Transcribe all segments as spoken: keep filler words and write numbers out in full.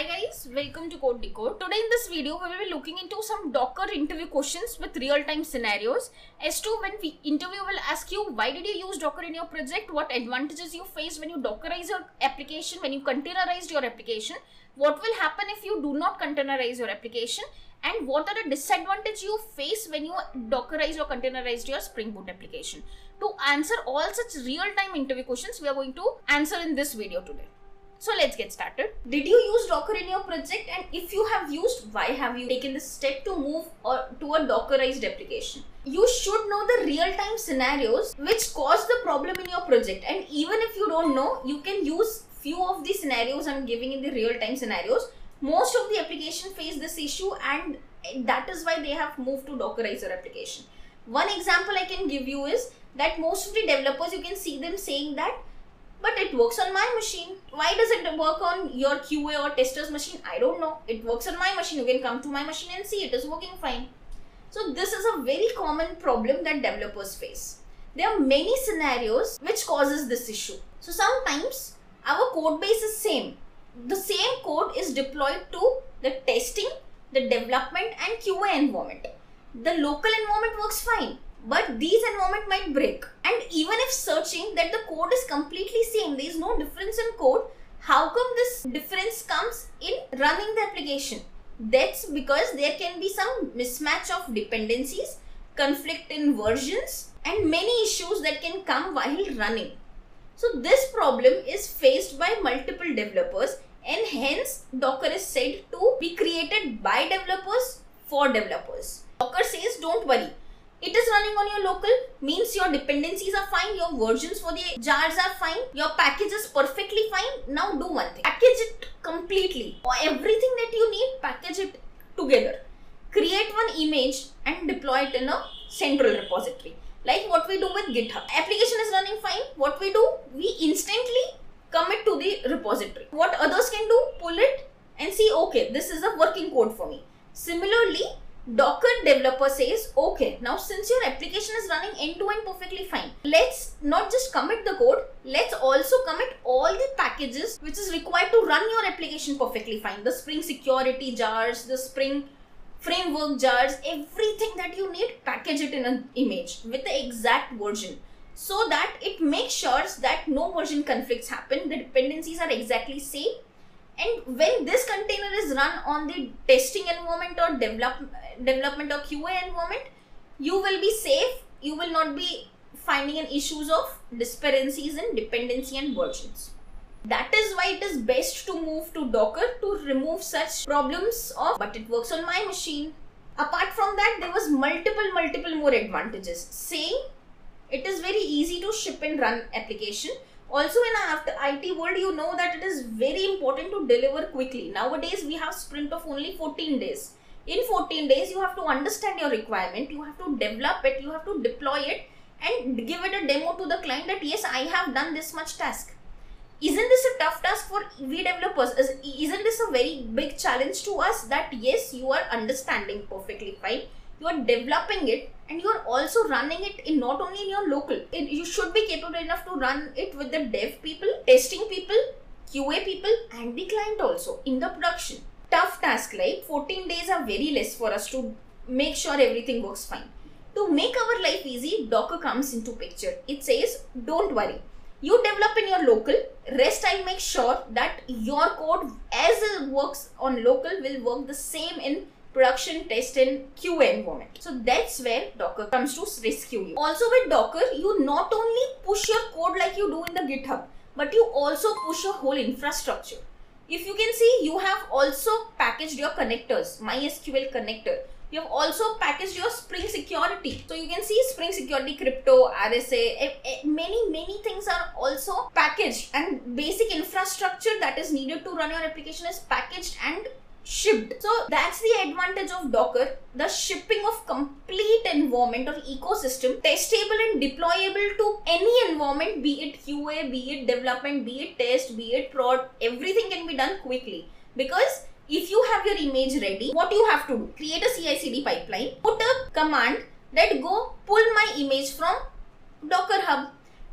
Hi guys, welcome to Code Decode. Today in this video, we will be looking into some Docker interview questions with real-time scenarios as to when the interviewer will ask you, why did you use Docker in your project? What advantages you face when you Dockerize your application, when you containerize your application? What will happen if you do not containerize your application? And what are the disadvantages you face when you Dockerize or containerize your Spring Boot application? To answer all such real-time interview questions, we are going to answer in this video today. So let's get started. Did you use Docker in your project? And if you have used, why have you taken the step to move or to a Dockerized application? You should know the real-time scenarios which cause the problem in your project. And even if you don't know, you can use few of the scenarios I'm giving in the real-time scenarios. Most of the application face this issue, and that is why they have moved to Dockerize their application. One example I can give you is that most of the developers, you can see them saying that, but it works on my machine. Why does it work on your Q A or tester's machine? I don't know. It works on my machine. You can come to my machine and see it is working fine. So this is a very common problem that developers face. There are many scenarios which causes this issue. So sometimes our code base is same. The same code is deployed to the testing, the development and Q A environment. The local environment works fine, but these environment might break. And even if searching that the code is completely same, there is no difference in code, how come this difference comes in running the application? That's because there can be some mismatch of dependencies, conflict in versions, and many issues that can come while running. So this problem is faced by multiple developers, and hence Docker is said to be created by developers for developers. Docker says, don't worry. It is running on your local, means your dependencies are fine, your versions for the jars are fine, your package is perfectly fine. Now do one thing, package it completely, or everything that you need, package it together. Create one image and deploy it in a central repository, like what we do with GitHub. Application is running fine, what we do, we instantly commit to the repository. What others can do, pull it and see, okay, this is a working code for me. Similarly, Docker developer says, okay, now since your application is running end-to-end perfectly fine, let's not just commit the code, let's also commit all the packages which is required to run your application perfectly fine. The Spring Security jars, the Spring Framework jars, everything that you need, package it in an image with the exact version, so that it makes sure that no version conflicts happen, the dependencies are exactly same. And when this container is run on the testing environment or develop, development or Q A environment, you will be safe. You will not be finding an issues of discrepancies in dependency and versions. That is why it is best to move to Docker to remove such problems of, but it works on my machine. Apart from that, there was multiple, multiple more advantages. Saying it is very easy to ship and run application. Also in our I T world, you know that it is very important to deliver quickly. Nowadays, we have sprint of only fourteen days. In fourteen days, you have to understand your requirement, you have to develop it, you have to deploy it and give it a demo to the client that yes, I have done this much task. Isn't this a tough task for we developers? Isn't this a very big challenge to us that yes, you are understanding perfectly fine, you are developing it, and you are also running it in not only in your local. It, you should be capable enough to run it with the dev people, testing people, Q A people and the client also in the production. Tough task, like fourteen days are very less for us to make sure everything works fine. To make our life easy, Docker comes into picture. It says, don't worry, you develop in your local, rest I'll make sure that your code as it works on local will work the same in production, test and Q A environment. So that's where Docker comes to rescue you. Also with Docker, you not only push your code like you do in the GitHub, but you also push your whole infrastructure. If you can see, you have also packaged your connectors, MySQL connector. You have also packaged your Spring Security. So you can see Spring Security, crypto, R S A, many, many things are also packaged, and basic infrastructure that is needed to run your application is packaged and shipped. So that's the advantage of Docker, the shipping of complete environment or ecosystem, testable and deployable to any environment, be it Q A, be it development, be it test, be it prod, everything can be done quickly. Because if you have your image ready, what you have to do, create a C I C D pipeline, put a command that go pull my image from Docker Hub.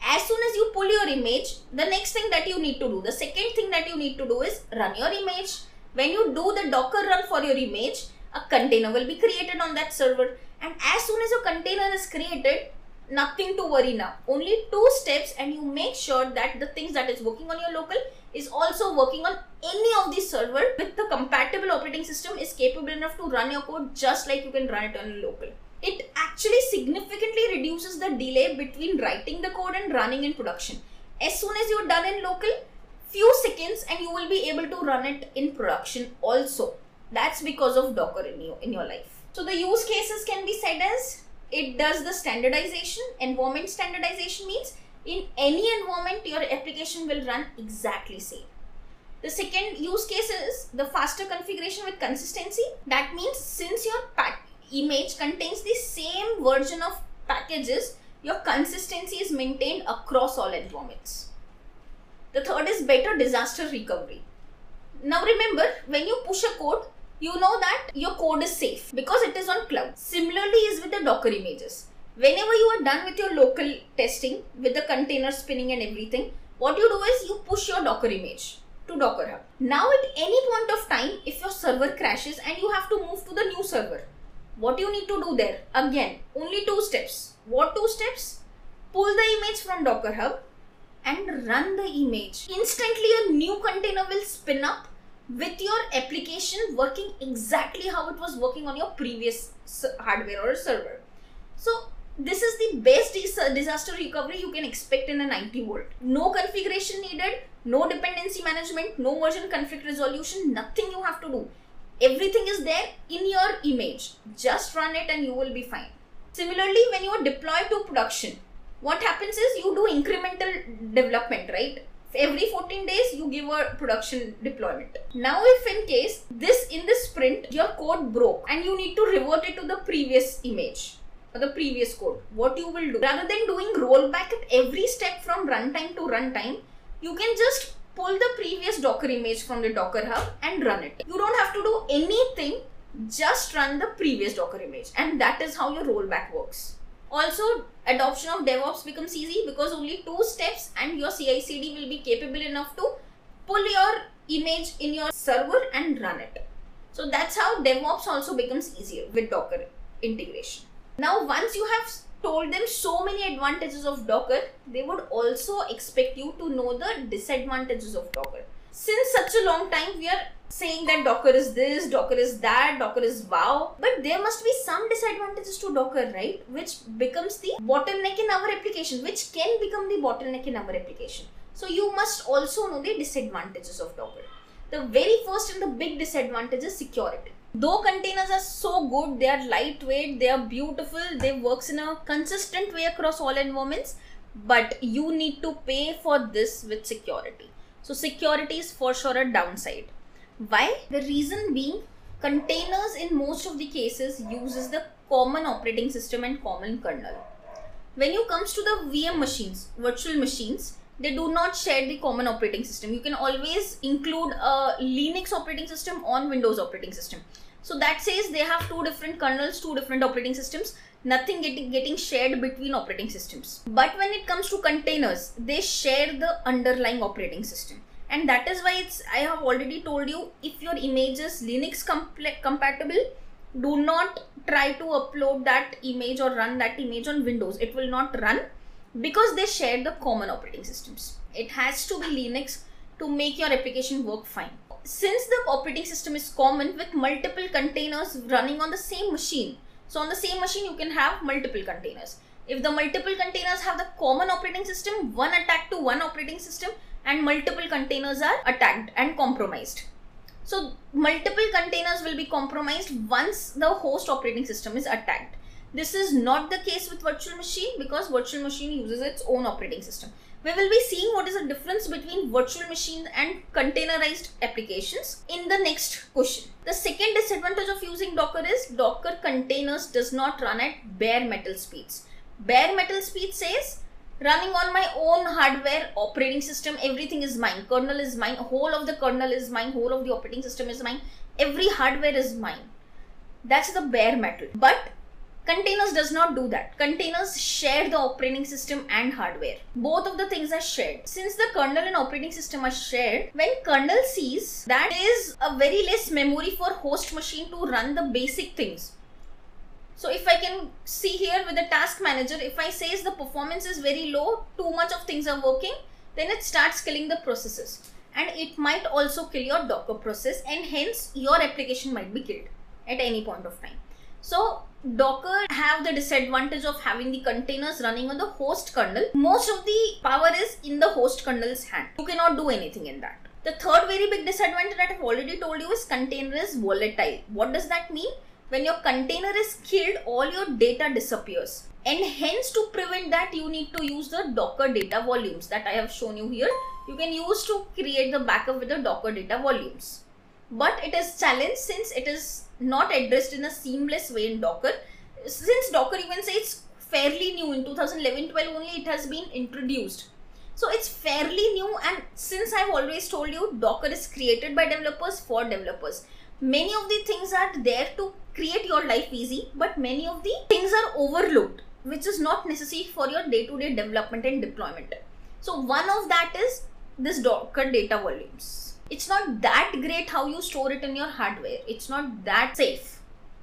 As soon as you pull your image, the next thing that you need to do, the second thing that you need to do is run your image. When you do the Docker run for your image, a container will be created on that server. And as soon as a container is created, nothing to worry now. Only two steps, and you make sure that the things that is working on your local is also working on any of these server with the compatible operating system is capable enough to run your code just like you can run it on local. It actually significantly reduces the delay between writing the code and running in production. As soon as you're done in local, few seconds and you will be able to run it in production also. That's because of Docker in you in your life. So the use cases can be said as it does the standardization. Environment standardization means in any environment your application will run exactly same. The second use case is the faster configuration with consistency. That means since your pack image contains the same version of packages, your consistency is maintained across all environments. The third is better disaster recovery. Now remember, when you push a code, you know that your code is safe because it is on cloud. Similarly is with the Docker images. Whenever you are done with your local testing, with the container spinning and everything, what you do is you push your Docker image to Docker Hub. Now at any point of time, if your server crashes and you have to move to the new server, what you need to do there? Again, only two steps. What two steps? Pull the image from Docker Hub and run the image. Instantly a new container will spin up with your application working exactly how it was working on your previous hardware or server. So this is the best disaster recovery you can expect in an I T world. No configuration needed, no dependency management, no version conflict resolution, nothing you have to do. Everything is there in your image. Just run it and you will be fine. Similarly, when you are deployed to production, what happens is you do incremental development, right? Every fourteen days you give a production deployment. Now if in case this in this sprint your code broke and you need to revert it to the previous image or the previous code, what you will do, rather than doing rollback at every step from runtime to runtime, you can just pull the previous Docker image from the Docker Hub and run it. You don't have to do anything, just run the previous Docker image, and that is how your rollback works. Also, adoption of DevOps becomes easy because only two steps and your C I C D will be capable enough to pull your image in your server and run it. So that's how DevOps also becomes easier with Docker integration. Now, once you have told them so many advantages of Docker, they would also expect you to know the disadvantages of Docker. Since such a long time, we are saying that Docker is this, Docker is that, Docker is wow. But there must be some disadvantages to Docker, right? Which becomes the bottleneck in our application, which can become the bottleneck in our application. So you must also know the disadvantages of Docker. The very first and the big disadvantage is security. Though containers are so good, they are lightweight, they are beautiful, they work in a consistent way across all environments, but you need to pay for this with security. So security is for sure a downside. Why? The reason being, containers in most of the cases uses the common operating system and common kernel. When it comes to the V M machines, virtual machines, they do not share the common operating system. You can always include a Linux operating system on Windows operating system. So that says they have two different kernels, two different operating systems, nothing getting, getting shared between operating systems. But when it comes to containers, they share the underlying operating system. And that is why it's, I have already told you, if your image is Linux compatible, do not try to upload that image or run that image on Windows. It will not run, because they share the common operating systems. It has to be Linux to make your application work fine. Since the operating system is common with multiple containers running on the same machine, so on the same machine you can have multiple containers. If the multiple containers have the common operating system, one attack to one operating system and multiple containers are attacked and compromised. So multiple containers will be compromised once the host operating system is attacked. This is not the case with virtual machine because virtual machine uses its own operating system. We will be seeing what is the difference between virtual machines and containerized applications in the next question. The second disadvantage of using Docker is Docker containers does not run at bare metal speeds. Bare metal speed says running on my own hardware, operating system, everything is mine. Kernel is mine, whole of the kernel is mine, whole of the operating system is mine, every hardware is mine. That's the bare metal. But Containers does not do that. Containers share the operating system and hardware. Both of the things are shared. Since the kernel and operating system are shared, when kernel sees that there is a very less memory for host machine to run the basic things. So if I can see here with the task manager, if I say the performance is very low, too much of things are working, then it starts killing the processes. And it might also kill your Docker process, and hence your application might be killed at any point of time. So Docker have the disadvantage of having the containers running on the host kernel. Most of the power is in the host kernel's hand. You cannot do anything in that. The third very big disadvantage that I've already told you is container is volatile. What does that mean? When your container is killed, all your data disappears. And hence to prevent that, you need to use the Docker data volumes that I have shown you here. You can use to create the backup with the Docker data volumes. But it is challenged since it is not addressed in a seamless way in Docker. Since Docker, you can say it's fairly new. In two thousand eleven twelve only it has been introduced. So it's fairly new, and since I've always told you, Docker is created by developers for developers. Many of the things are there to create your life easy, but many of the things are overlooked, which is not necessary for your day-to-day development and deployment. So one of that is this Docker data volumes. It's not that great how you store it in your hardware. It's not that safe.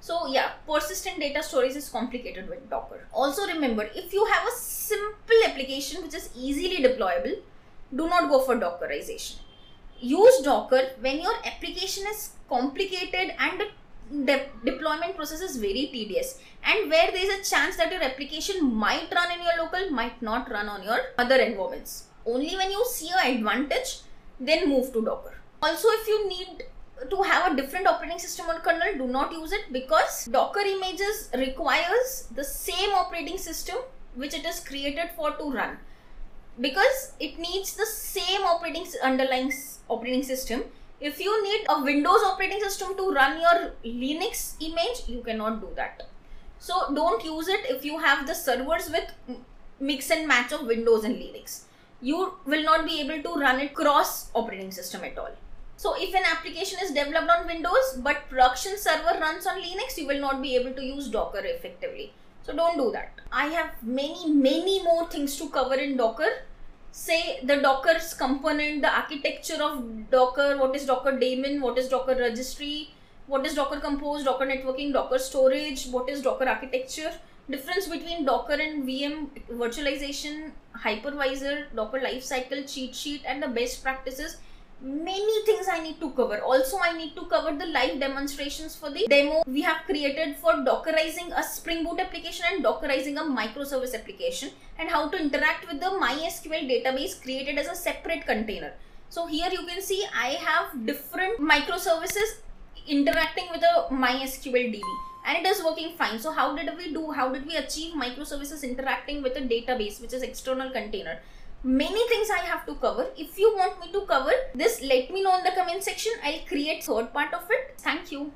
So yeah, persistent data storage is complicated with Docker. Also remember, if you have a simple application which is easily deployable, do not go for Dockerization. Use Docker when your application is complicated and the de deployment process is very tedious, and where there is a chance that your application might run in your local, might not run on your other environments. Only when you see an advantage, then move to Docker. Also, if you need to have a different operating system on kernel, do not use it, because Docker images requires the same operating system which it is created for to run, because it needs the same operating underlying operating system. If you need a Windows operating system to run your Linux image, you cannot do that. So don't use it if you have the servers with mix and match of Windows and Linux. You will not be able to run it cross operating system at all. So if an application is developed on Windows but production server runs on Linux, you will not be able to use Docker effectively. So don't do that. I have many, many more things to cover in Docker. Say the Docker's component, the architecture of Docker, what is Docker daemon, what is Docker registry, what is Docker compose, Docker networking, Docker storage, what is Docker architecture, difference between Docker and V M, virtualization, hypervisor, Docker lifecycle, cheat sheet, and the best practices. Many things I need to cover. Also, I need to cover the live demonstrations for the demo we have created for Dockerizing a Spring Boot application and Dockerizing a microservice application, and how to interact with the MySQL database created as a separate container. So here you can see I have different microservices interacting with a MySQL D B, and it is working fine. So how did we do? How did we achieve microservices interacting with a database which is external container? Many things I have to cover. If you want me to cover this, let me know in the comment section. I'll create third part of it. Thank you.